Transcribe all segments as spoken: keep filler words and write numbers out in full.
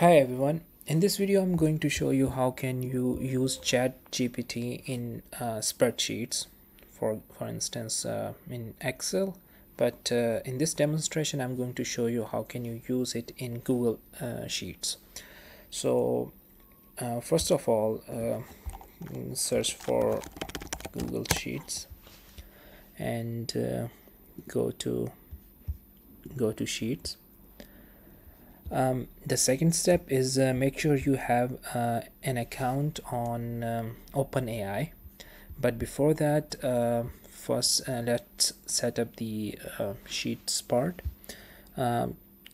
Hi everyone, in this video I'm going to show you how can you use ChatGPT in uh, spreadsheets, for for instance uh, in Excel, but uh, in this demonstration I'm going to show you how can you use it in Google uh, Sheets. So uh, first of all, uh, search for Google Sheets and uh, go to go to Sheets. Um, the second step is uh, make sure you have uh, an account on um, OpenAI, but before that uh, first uh, let's set up the uh, sheets part. Uh,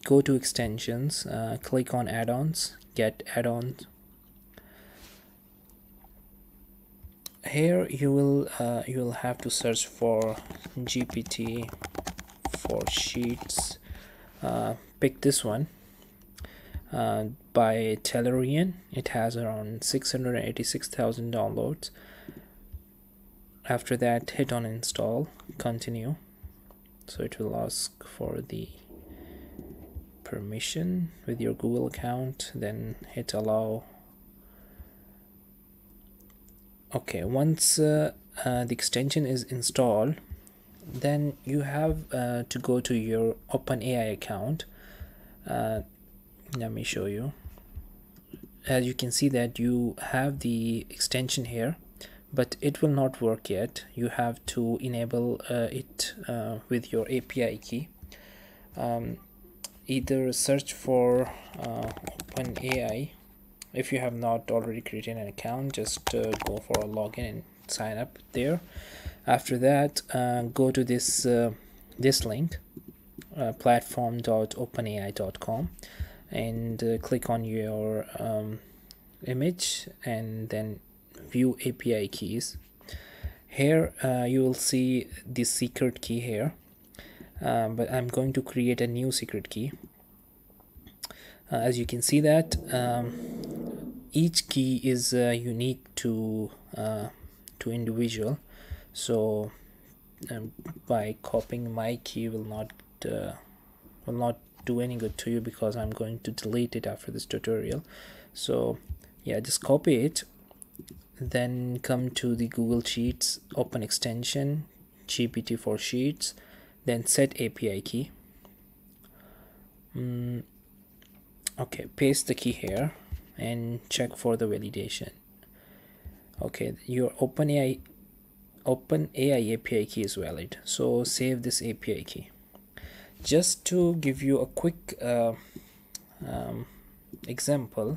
go to extensions, uh, click on add-ons, get add-ons. Here you will uh, you will have to search for G P T for sheets. Uh, pick this one. Uh, by Telerian. It has around six hundred eighty-six thousand downloads. After that, hit on install, continue. So it will ask for the permission with your Google account, then hit allow. Okay, once uh, uh, the extension is installed, then you have uh, to go to your OpenAI account. uh, Let me show you. As you can see that you have the extension here, but it will not work yet. You have to enable uh, it uh, with your A P I key. Um, either search for uh, OpenAI. If you have not already created an account, just uh, go for a login and sign up there. After that, uh, go to this uh, this link, uh, platform dot openai dot com. And uh, click on your um, image and then view A P I keys. Here uh, you will see the secret key here, uh, but I'm going to create a new secret key. Uh, as you can see that um, each key is uh, unique to uh, to individual, so um, by copying my key will not uh, will not do any good to you, because I'm going to delete it after this tutorial. So yeah, just copy it, then come to the Google Sheets, open extension G P T for sheets, then set A P I key. Mm, okay, paste the key here and check for the validation. Okay, your OpenAI OpenAI A P I key is valid, so save this A P I key. Just to give you a quick uh, um, example,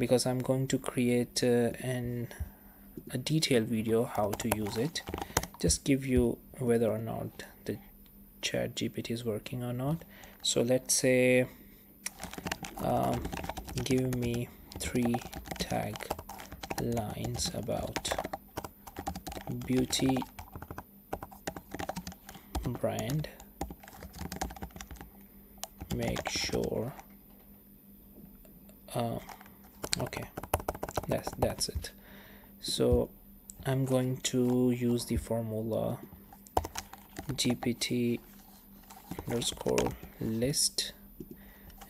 because I'm going to create uh, an a detailed video how to use it, just give you whether or not the ChatGPT is working or not. So let's say um, give me three tag lines about beauty brand. Make sure uh, okay, that's that's it. So I'm going to use the formula G P T underscore list,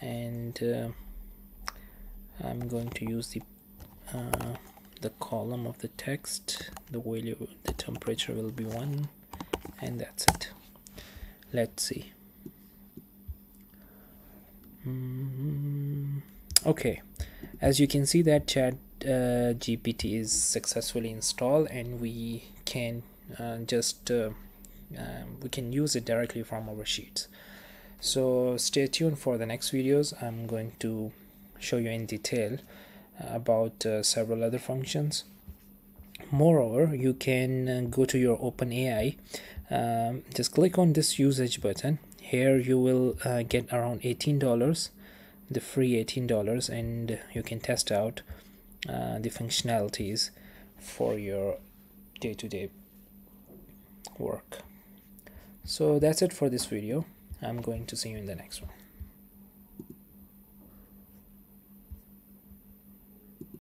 and uh, I'm going to use the uh, the column of the text, the value, the temperature will be one, and that's it. Let's see. Okay, as you can see that Chat uh, G P T is successfully installed, and we can uh, just uh, uh, we can use it directly from our sheets. So stay tuned for the next videos. I'm going to show you in detail about uh, several other functions. Moreover, you can go to your OpenAI, um, just click on this usage button. Here you will uh, get around eighteen dollars, the free eighteen dollars, and you can test out uh, the functionalities for your day-to-day work. So that's it for this video. I'm going to see you in the next one.